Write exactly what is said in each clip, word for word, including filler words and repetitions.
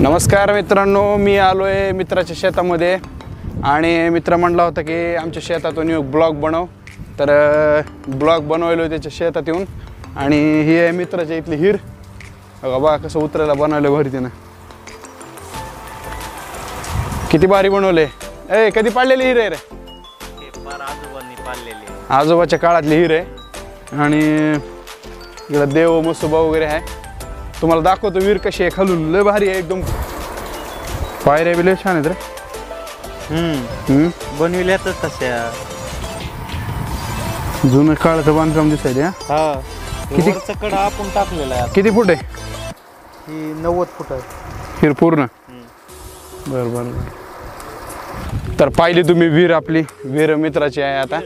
नमस्कार मित्रांनो, मी आलो आहे मित्राच्या शेतामध्ये आणि मित्र म्हटला होता की आमच्या शेतातून एक ब्लॉग बनव, तर ब्लॉग बनवलो त्याच्या शेतात येऊन। आणि ही आहे मित्राच्या इथली हिर, बघा बघा कसं उतरायला बनवलं भारी तिनं, किती भारी बनवले। ए कधी पाडलेली हिर आहे रे? आजोबांनी पाडलेली, आजोबाच्या काळातली हिर आहे। आणि इकडे देव मसोबा वगैरे आहे, तुम्हाला दाखवतो वीर कशी आहे खालून, लय भारी आहे एकदम। पायऱ्या बी लय छान आहेत रे, बनविल्यातच तशा, जुनं काळाचं बांधकाम दिसतंय। हा किती चकड आपण टाकलेला आहे, किती फूट आहे? नव्वद फूट आहे हिर पूर्ण। बरं बरं, तर पाहिली तुम्ही वीर आपली, वीर मित्राची आहे। आता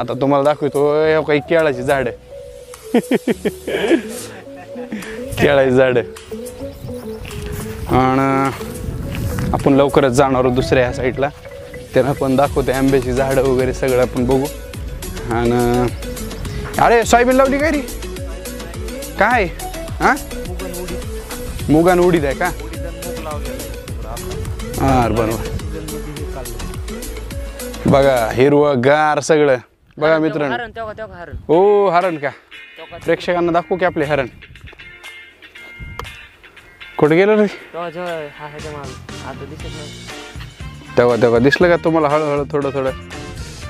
आता तुम्हाला दाखवतो हे काही केळाची झाड आहे, केळाचं झाड। आणि आपण लवकरच जाणार दुसऱ्या ह्या साईडला, त्यांना पण दाखवते आंब्याची झाडं वगैरे सगळं आपण बघू। आणि अरे सोयाबीन लावली काय रे? काय हां, मुगान उडीद आहे का? हां बरोबर, बघा हिरवं गार सगळं। बघा मित्रांनो, हो हरण का, प्रेक्षकांना दाखवू की आपले हरण कुठे गेलं रे? तेव्हा तेव्हा दिसलं का तुम्हाला हळूहळू थोडं थोडं?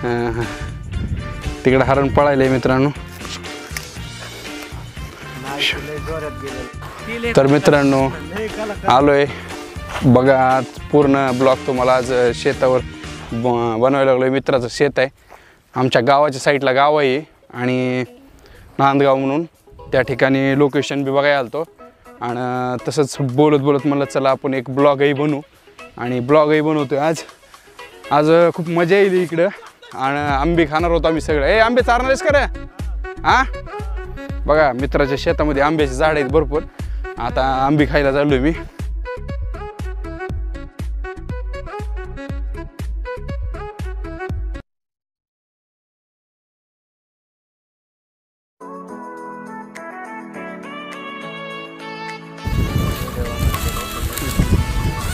हां हां, तिकडे हरण पळायले मित्रांनो। तर मित्रांनो आलोय, बघा पूर्ण ब्लॉक तुम्हाला आज शेतावर बनवायला लागलोय। मित्राचं शेत आहे आमच्या गावाच्या साईडला, गाव आहे आणि नांदगाव म्हणून, त्या ठिकाणी लोकेशन बी बघायला आलतो। आणि तसंच बोलत बोलत म्हणलं चला आपण एक ब्लॉगही बनवू, आणि ब्लॉगही बनवतो आज। आज खूप मजा येईल इकडं। आणि आंबे खाणार होतो आम्ही सगळं। ए आंबे चारणारेस का रे? हां बघा मित्राच्या शेतामध्ये आंब्याची झाड आहेत भरपूर। आता आंबे खायला चाललो आहे मी।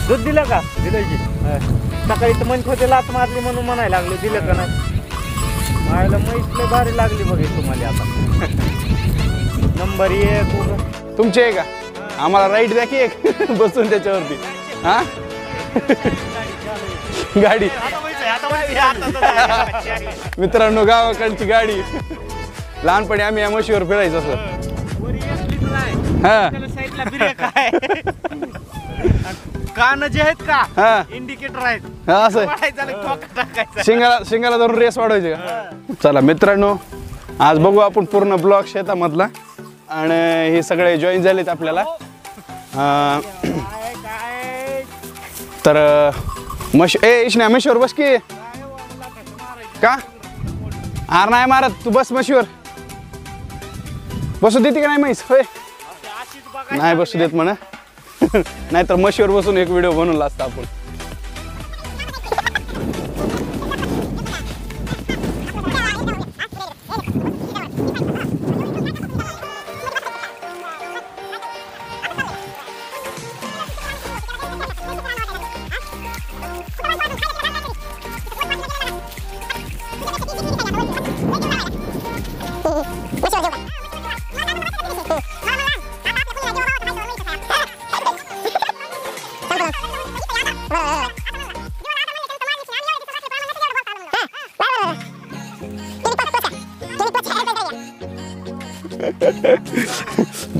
दूध दिलं का? दिलं की सकाळी तर मनखोते लात मारली म्हणून म्हणायला लागलो, दिलं का नाही? मायला मैसले भारी लागली बघ तुम्हाला। आता नंबर एक तुमचे आहे का? आम्हाला राईट द्या की एक बसून त्याच्यावरती। हां गाडी मित्रांनो, गावाकडची गाडी। लहानपणी आम्ही या म्हशीवर फिरायचो असं। हां कान जे आहेत का इंडिकेटर आहेत, शिंगाला शिंगाला धरून रेस वाढवायची का? चला मित्रांनो आज बघू आपण पूर्ण ब्लॉक शेतामधला। आणि हे सगळे जॉईन झालेत आपल्याला। तर मश ए इशना मशीवर बस की का? आर नाही मारत तू, बस मशीवर बसू देते का नाही? म्हैस होय नाही बसू देत म्हणा, नाही तर मशीवर बसून एक व्हिडिओ बनवला असता आपण।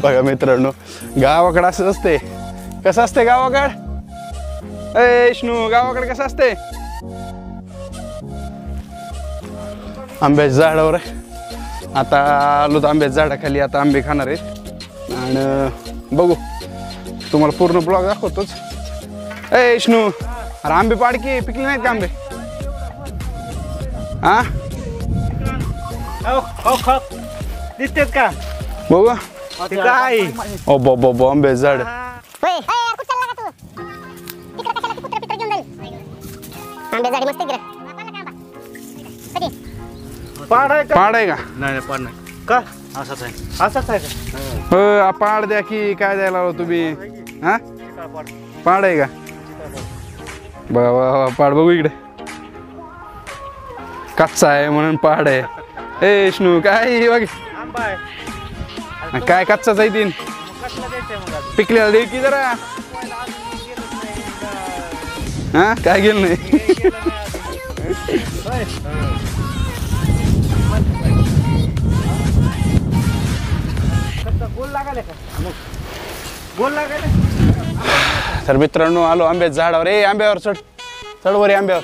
बघा मित्रांनो गावाकडं असंच असते। कसं असते गावाकड? ए विष्णू गावाकडे कसं असते? आंब्याच्या झाडावर आता आलो तर आंब्याच्या झाडाखाली आता आंबे खाणार आहेत। आणि बघू तुम्हाला पूर्ण ब्लॉग दाखवतोच। ए विष्णू अरे आंबे पाड की, पिकले नाहीत का आंबे? हा दिसतेत का बघू? काय ओ बाबा बॉम्बे झाड पाडाय का? नाही पाड नाही का? असंच आहे असंच आहे का? हो पाड द्या की, काय द्यायला तुम्ही? हा पाड आहे का? बघा बघा पाड बघू इकडे, कच्चा आहे म्हणून पाड आहे. ए विष्णू काय बघ आंबा आहे काय कच्चाच आहे तीन पिकलेला दे की जरा. हा काय गेलं नाही बोल. तर मित्रांनो आलो आंबे झाडावर. ए आंब्यावर चढ चढ वर आंब्यावर.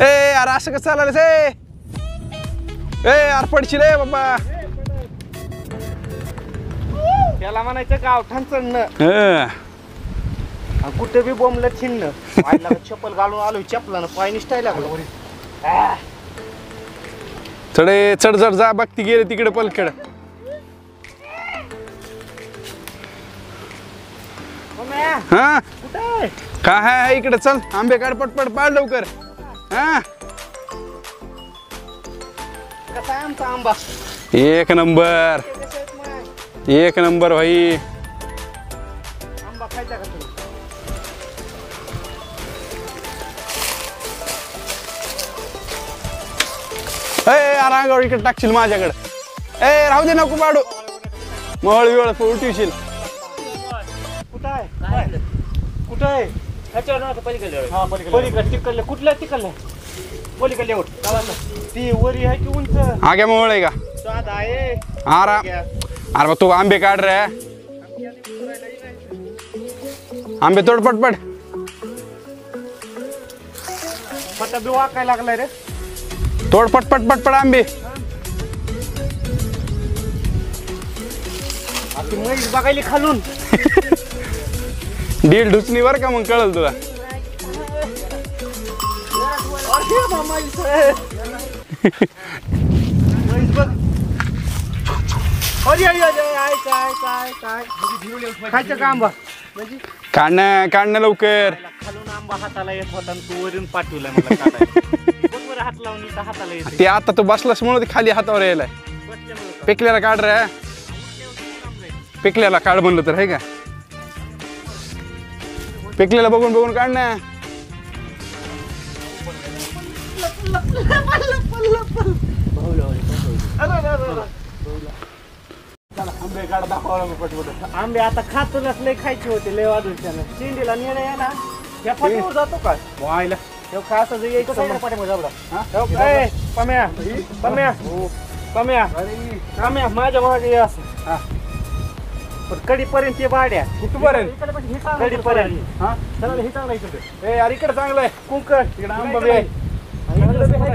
ए अरे असं कसं चाललंस? ए अरे पडशील रे बाबा. त्याला म्हणायचं गावठाण चढणं कुठे बी बोंबलं छिन्न. चप्पल घालून आलो चपलानं पाय निष्ठाय लागलो. चढे चढ चढ जा बघती गेले तिकडे पलखेड. हा काय हाय इकडे चल आंबे काढ पटपट पाड लवकर. हा आंबा एक नंबर एक नंबर भाई. आंबा खायचा का तुला? रांगावर इकडे टाकशील माझ्याकडे. ए राहू दे नको पाडू मोहळ वेळ उठवशील. कुठं आहे कुठं आहे पलीकडे कुठल्या तिकडलं पलीकडले ती वरी आहे की उंच आग्या मोहळ आहे का? आरा अरे मग तू आंबे काढ रे आंबे तोड पटपट. पटा बी वाकाय लागलाय रे तोड पट पट पट पट आंबे. बघायली खालून डील ढुचणी बर का मग कळल तुला. खायचं का आंबा काढणं काढणं लवकर. खालून आंबा हाताला येत होता तू वरून पाठवला ते आता तू बसलास म्हणून खाली हातावर यायलाय. पिकल्याला काढ रे पिकल्याला काढ म्हणलं तर हे का पिकल्याला बघून बघून काढ ना. आंबे आता खातो लय खायचे होते लय वाजून त्याला चिंडीला नेला ना या पाठीवर जातो का व्हायला कडीपर्यंत बाड्या कुठपर्यंत चांगलंय कुंकड चढायला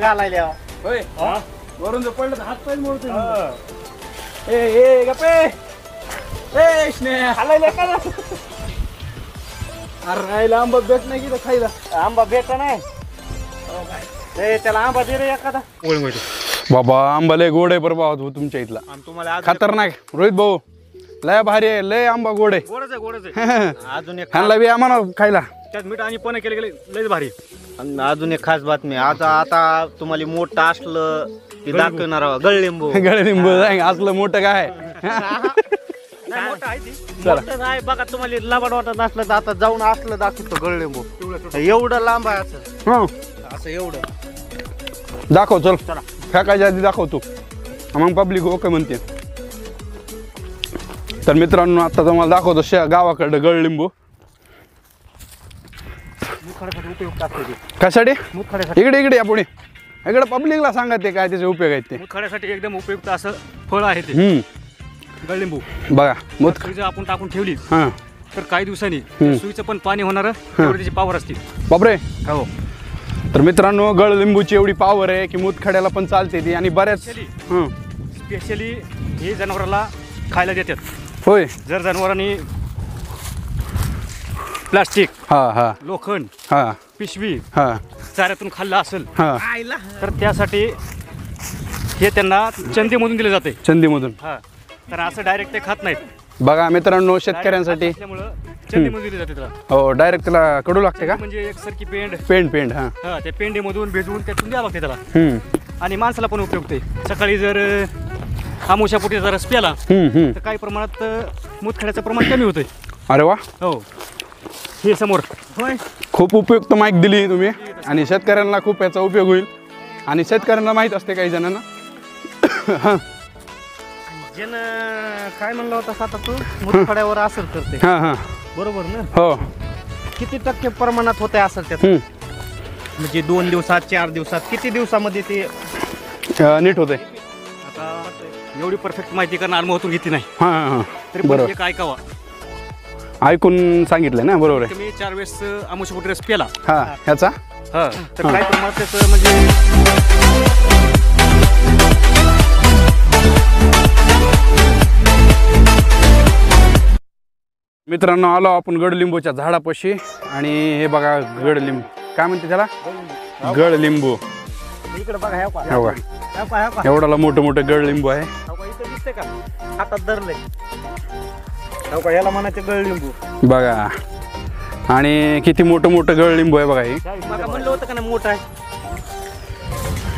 घालायला अरे आंबा भेट नाही की खायला आंबा भेट नाही. त्याला आंबा दे रे एखादा बाबा. आंबा लय गोड आहे बरोबर भाऊ तुमच्या इथला खतरनाक रोहित भाऊ लय भारी आहे लय आंबा गोड आहे गोडच आहे गोडच आहे. अजून एक खाल्ला बी आम्हाला खायला त्यात मीठ आणि पण केले गेले लयच भारी. अजून एक खास बातमी आज आता तुम्हाला मोठं असलं ते दाखवणार गळलिंबू. गळलिंबू असलं मोठं काय बघा तुम्हाला लबाड वाटत असलं तर आता जाऊन असलं दाखवतो गळलिंबू एवढं लांब आहे असं असं एवढं दाखव चल फेकायच्या आधी दाखव तू मग पब्लिक ओके म्हणते। तर मित्रांनो आता तुम्हाला दाखवतो शे गावाकडे गळलिंबू कशासाठी इकडे इकडे आपण इकडे पब्लिकला सांगते काय त्याचे उपयोग आहेत ते मुतखड्यासाठी एकदम उपयुक्त असं फळ आहे ते गळलिंबू। बघा मुतखडी आपण टाकून ठेवली हां तर काही दिवसांनी सुईचं पण पाणी होणार त्याची पावर असते। बापरे हो। तर मित्रांनो गळलिंबूची एवढी पावर आहे की मुतखड्याला पण चालते ती आणि बऱ्याच हं स्पेशली हे जनावराला खायला देतात होय। जर जनावरांनी प्लास्टिक हां हां लोखंड हां पिशवी हां चाऱ्यातून खाल्ला असेल खायला तर त्यासाठी हे त्यांना चंदीमधून दिले जाते चंदीमधून हां तर असं डायरेक्ट ते खात नाहीत। बघा मित्रांनो शेतकऱ्यांसाठी हो डायरेक्ट त्याला कडू लागते का म्हणजे एकसारखी पेंड पेंड पेंड हां हां त्या पेंडीमधून भिजवून त्यातून द्यावं लागते त्याला आणि माणसाला पण उपयुक्त आहे। सकाळी जर आमोशापोटी जर रस प्याला तर काही प्रमाणात मुतखड्याचं प्रमाण कमी होतंय। अरे वा हो हे समोर होय। खूप उपयुक्त माहिती दिली तुम्ही आणि शेतकऱ्यांना खूप याचा उपयोग होईल आणि शेतकऱ्यांना माहित असते काही जणांना हां जन काय म्हणला होता आता तू मुतखड्यावर असर करते हां हां बरोबर ना हो किती टक्के प्रमाणात होते असर त्यात म्हणजे दोन दिवसात चार दिवसात किती दिवसांमध्ये ते नीट होते। आता एवढी परफेक्ट माहिती कारण आरमोहतून घेतली नाही हां हां तरी पण एक ऐकावा ऐकून सांगितलं ना बरोबर आहे। मी चार वेळेस आमोशापोटी रस प्याला हां याचा हां तर काय प्रमाणात त्याचं म्हणजे मित्रांनो आलो आपण गळलिंबूच्या झाडापाशी आणि हे बघा गळलिंबू काय म्हणते त्याला गळलिंबू इकडे बघा ह्या पहा ह्या पहा ह्या पहा एवढाला मोठं मोठं गळलिंबू आहे इकडे दिसते का हातात धरले हो का याला म्हणायचे गळलिंबू बघा आणि किती मोठं मोठं गळलिंबू आहे बघा हे बघा म्हणलं होतं का ना मोठं आहे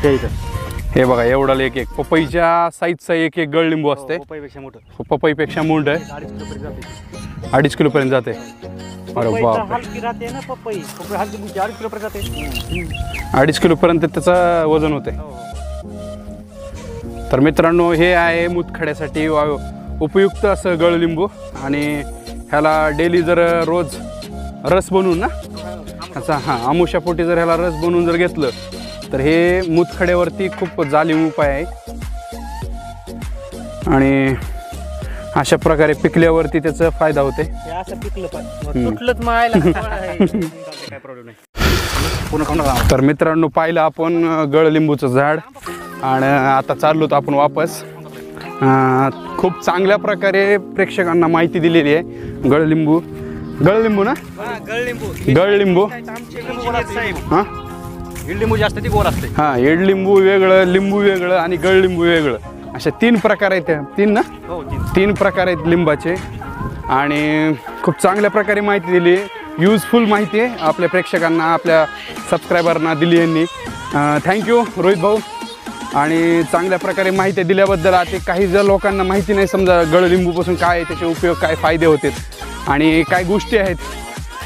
ते इकडे हे बघा एवढाला एक एक पपईच्या साईजचा एक एक गळलिंबू असते पपईपेक्षा मोठं पपईपेक्षा मोठं आहे अडीच किलो पर्यंत जाते। अरे बाप अडीच किलो पर्यंत त्याचं वजन होते। तर मित्रांनो हे आहे मुतखड्यासाठी उपयुक्त असं गळलिंबू आणि ह्याला डेली जर रोज रस बनवून ना अच्छा हां आमोशापोटी जर ह्याला रस बनवून जर घेतलं तर हे मुतखड्यावरती खूप जालीम उपाय आहे आणि अशा प्रकारे पिकल्यावरती त्याचा फायदा होते। तर मित्रांनो पाहिलं आपण गळलिंबूचं झाड आणि आता चाललो आपण वापस। खूप चांगल्या प्रकारे प्रेक्षकांना माहिती दिलेली आहे गळलिंबू गळलिंबू ना गळलिंबू हां हिडलिंबू जी असते ती गोल असते हां हिडलिंबू वेगळं लिंबू वेगळं आणि गळलिंबू वेगळं अशा तीन प्रकार आहेत तीन ना हो तीन तीन प्रकार आहेत लिंबाचे आणि खूप चांगल्या प्रकारे माहिती दिली युजफुल माहिती आहे आपल्या प्रेक्षकांना आपल्या सबस्क्रायबरना दिली यांनी। थँक्यू रोहित भाऊ आणि चांगल्या प्रकारे माहिती दिल्याबद्दल। आता काही जर लोकांना माहिती नाही समजा गळलिंबूपासून काय आहे त्याचे उपयोग काय फायदे होतात आणि काय गोष्टी आहेत